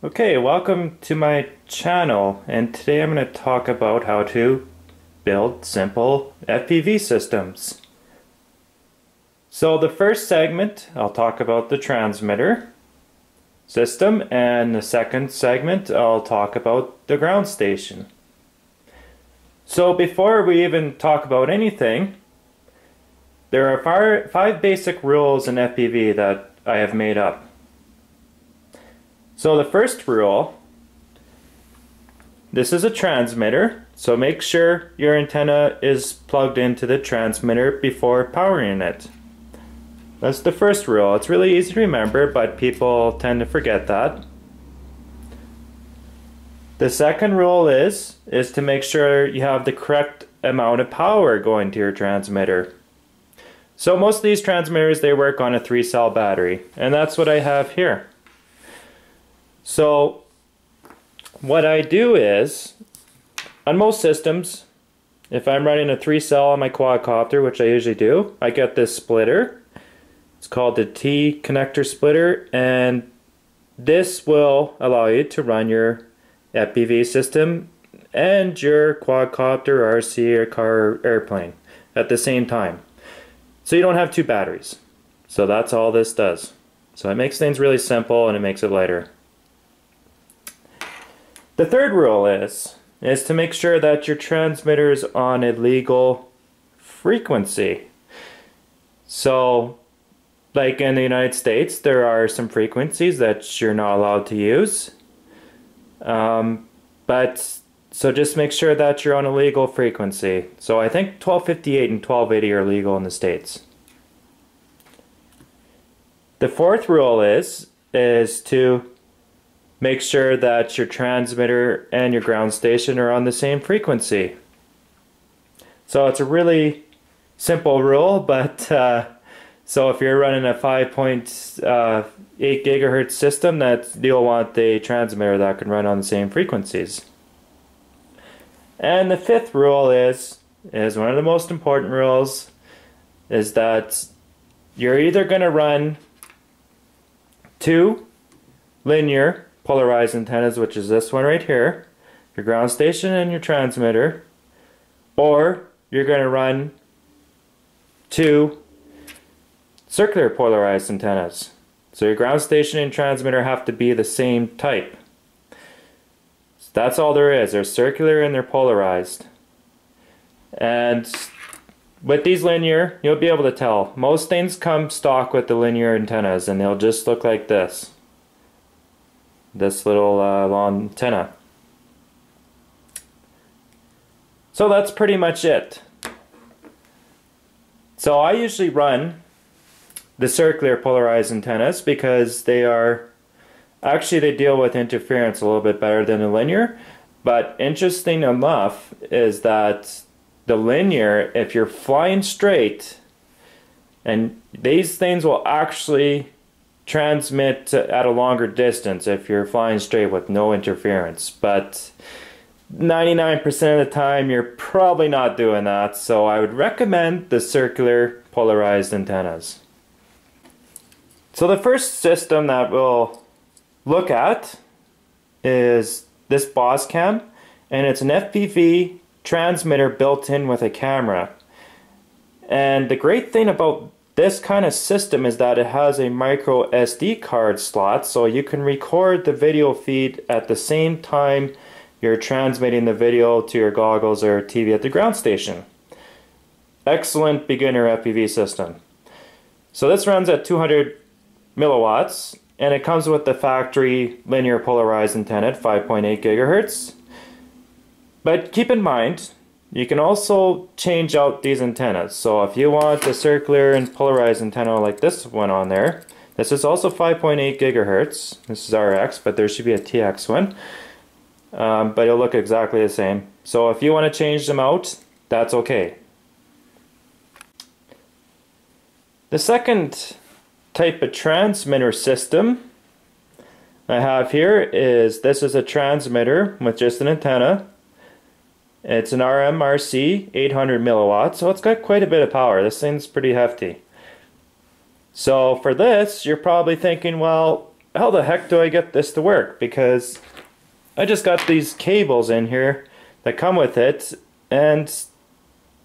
Okay, welcome to my channel, and today I'm going to talk about how to build simple FPV systems. So the first segment, I'll talk about the transmitter system, and the second segment, I'll talk about the ground station. So before we even talk about anything, there are five basic rules in FPV that I have made up. So the first rule, this is a transmitter, so make sure your antenna is plugged into the transmitter before powering it. That's the first rule. It's really easy to remember, but people tend to forget that. The second rule is to make sure you have the correct amount of power going to your transmitter. So most of these transmitters, they work on a 3-cell battery, and that's what I have here. So what I do is, on most systems, if I'm running a 3-cell on my quadcopter, which I usually do, I get this splitter. It's called the T connector splitter, and this will allow you to run your FPV system and your quadcopter, RC, or car, or airplane at the same time. So you don't have two batteries. So that's all this does. So it makes things really simple and it makes it lighter. The third rule is to make sure that your transmitter is on a legal frequency. So, like in the United States, there are some frequencies that you're not allowed to use. So just make sure that you're on a legal frequency. So I think 1258 and 1280 are legal in the States. The fourth rule is to make sure that your transmitter and your ground station are on the same frequency. So it's a really simple rule, but so if you're running a 5.8 gigahertz system, that you'll want the transmitter that can run on the same frequencies. And the fifth rule is one of the most important rules, is that you're either going to run two linear polarized antennas, which is this one right here, your ground station and your transmitter, or you're going to run two circular polarized antennas. So your ground station and transmitter have to be the same type. So that's all there is. They're circular and they're polarized. And with these linear, you'll be able to tell. Most things come stock with the linear antennas, and they'll just look like this. This little long antenna. So that's pretty much it. So I usually run the circular polarized antennas because they are actually, they deal with interference a little bit better than the linear. But interesting enough is that the linear, if you're flying straight, and these things will actually transmit at a longer distance if you're flying straight with no interference, but 99% of the time you're probably not doing that, so I would recommend the circular polarized antennas. So the first system that we'll look at is this Boscam, and it's an FPV transmitter built in with a camera. And the great thing about this kind of system is that it has a micro SD card slot, so you can record the video feed at the same time you're transmitting the video to your goggles or TV at the ground station. Excellent beginner FPV system. So this runs at 200 milliwatts, and it comes with the factory linear polarized antenna at 5.8 gigahertz. But keep in mind, you can also change out these antennas. So if you want a circular and polarized antenna like this one on there, this is also 5.8 gigahertz. This is RX, but there should be a TX one. But it'll look exactly the same. So if you want to change them out, that's okay. The second type of transmitter system I have here is a transmitter with just an antenna. It's an RMRC 800 milliwatts, so it's got quite a bit of power. This thing's pretty hefty. So for this, you're probably thinking, well, how the heck do I get this to work? Because I just got these cables in here that come with it, and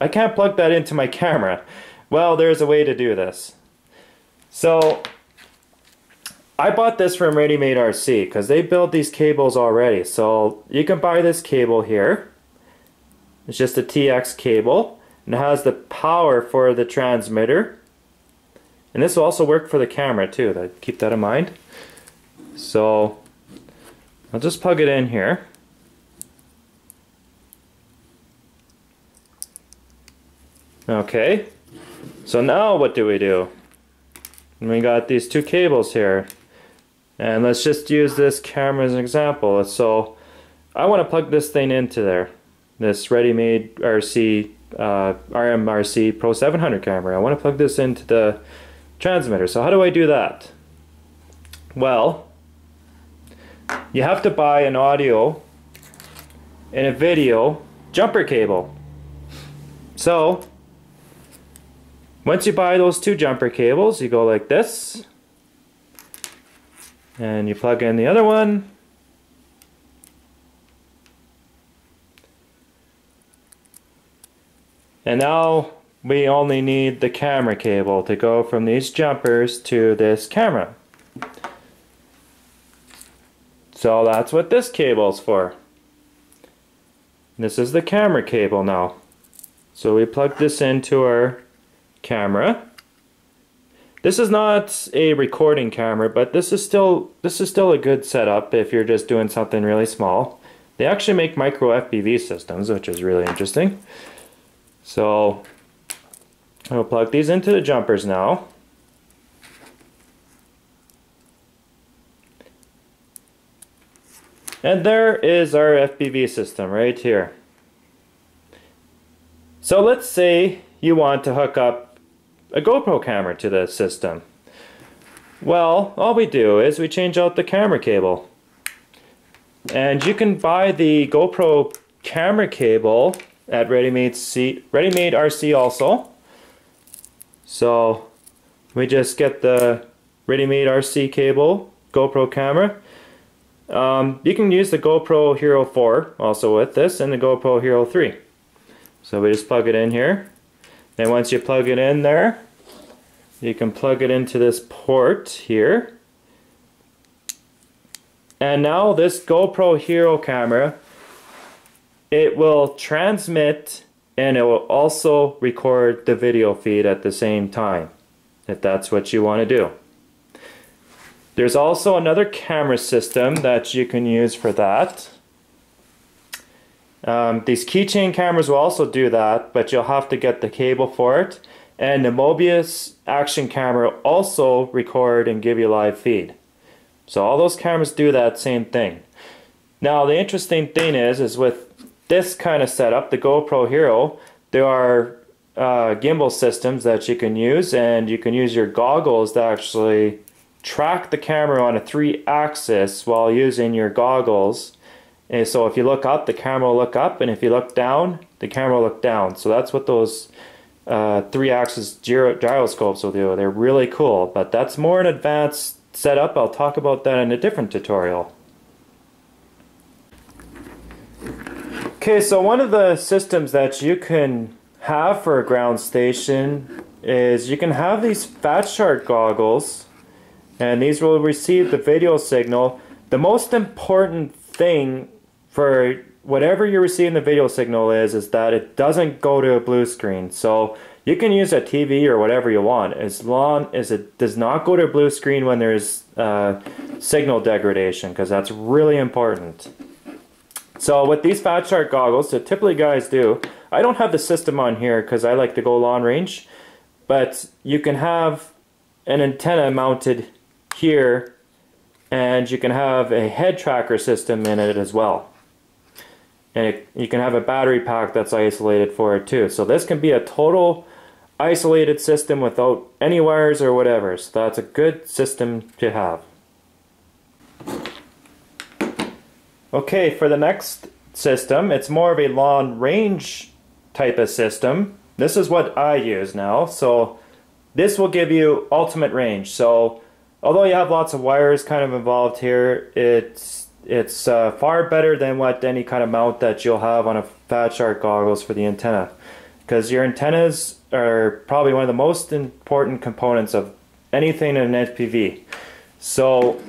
I can't plug that into my camera. Well, there's a way to do this. So I bought this from Ready Made RC because they build these cables already. So you can buy this cable here. It's just a TX cable, and it has the power for the transmitter. And this will also work for the camera too, keep that in mind. So I'll just plug it in here. Okay, so now what do we do? We got these two cables here, and let's just use this camera as an example. So I want to plug this thing into there, this ready-made RC RMRC Pro 700 camera. I want to plug this into the transmitter. So how do I do that? Well, you have to buy an audio and a video jumper cable. So once you buy those two jumper cables, you go like this, and you plug in the other one, and now we only need the camera cable to go from these jumpers to this camera. So that's what this cable is for. This is the camera cable now. So we plug this into our camera. This is not a recording camera, but this is still a good setup if you're just doing something really small. They actually make micro FPV systems, which is really interesting. So I'll plug these into the jumpers now. And there is our FPV system right here. So let's say you want to hook up a GoPro camera to the system. Well, all we do is we change out the camera cable. And you can buy the GoPro camera cable at Ready Made RC also. So we just get the Ready Made RC cable, GoPro camera. You can use the GoPro Hero 4 also with this, and the GoPro Hero 3. So we just plug it in here, and once you plug it in there, you can plug it into this port here, and now this GoPro Hero camera, it will transmit and it will also record the video feed at the same time, if that's what you want to do. There's also another camera system that you can use for that. These keychain cameras will also do that, but you'll have to get the cable for it. And the Mobius action camera also record and give you live feed. So all those cameras do that same thing. Now the interesting thing is with this kind of setup, the GoPro Hero, there are gimbal systems that you can use, and you can use your goggles to actually track the camera on a 3-axis while using your goggles. And so if you look up, the camera will look up, and if you look down, the camera will look down. So that's what those 3-axis gyroscopes will do. They're really cool, but that's more an advanced setup. I'll talk about that in a different tutorial. Okay, so one of the systems that you can have for a ground station is you can have these Fatshark goggles, and these will receive the video signal. The most important thing for whatever you're receiving the video signal is that it doesn't go to a blue screen. So you can use a TV or whatever you want, as long as it does not go to a blue screen when there's signal degradation, because that's really important. So with these Fatshark goggles, so typically guys do, I don't have the system on here because I like to go long range, but you can have an antenna mounted here, and you can have a head tracker system in it as well, and you can have a battery pack that's isolated for it too. So this can be a total isolated system without any wires or whatever, so that's a good system to have. Okay, for the next system, it's more of a long range type of system. This is what I use now. So this will give you ultimate range. So although you have lots of wires kind of involved here, it's far better than what any kind of mount that you'll have on a Fatshark goggles for the antenna, because your antennas are probably one of the most important components of anything in an FPV. So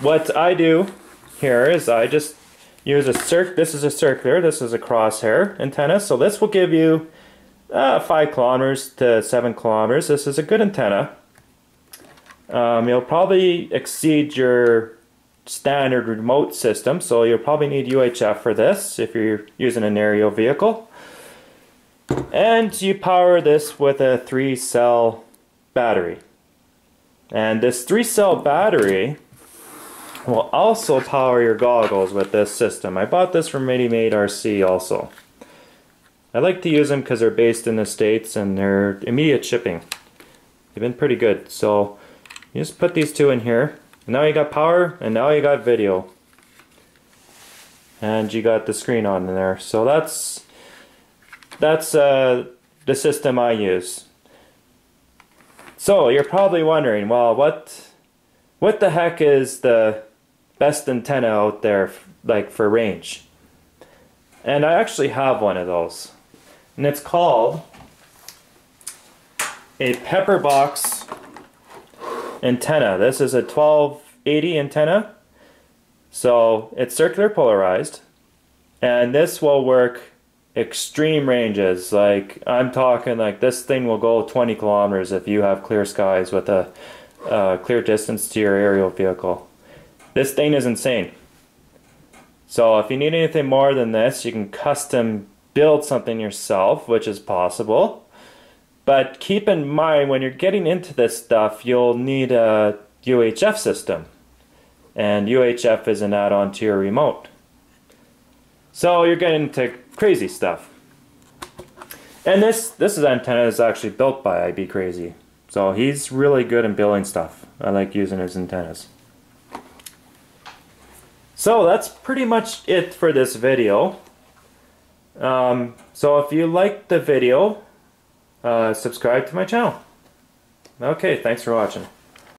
what I do here is I just use a this is a circular, this is a Crosshair antenna, so this will give you 5 kilometers to 7 kilometers. This is a good antenna. You'll probably exceed your standard remote system, so you'll probably need UHF for this if you're using an aerial vehicle. And you power this with a 3-cell battery. And this 3-cell battery will also power your goggles with this system. I bought this from RMRC also. I like to use them because they're based in the States and they're immediate shipping. They've been pretty good. So you just put these two in here. And now you got power and now you got video. And you got the screen on in there. So that's the system I use. So you're probably wondering, well, what the heck is the best antenna out there, like for range? And I actually have one of those, and it's called a Pepperbox antenna. This is a 1280 antenna, so it's circular polarized, and this will work extreme ranges. Like, I'm talking like this thing will go 20 kilometers if you have clear skies with a clear distance to your aerial vehicle. This thing is insane. So if you need anything more than this, you can custom build something yourself, which is possible. But keep in mind, when you're getting into this stuff, you'll need a UHF system. And UHF is an add-on to your remote. So you're getting into crazy stuff. And this antenna is actually built by IB Crazy. So he's really good in building stuff. I like using his antennas. So that's pretty much it for this video. So if you liked the video, subscribe to my channel. Okay, thanks for watching.